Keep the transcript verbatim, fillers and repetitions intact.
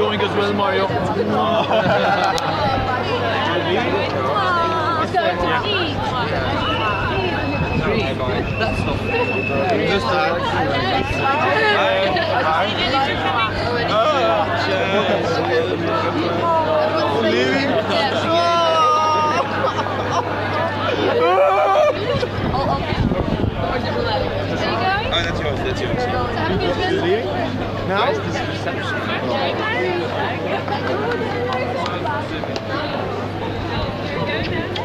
going as well, Mario. Now? This reception. Oh.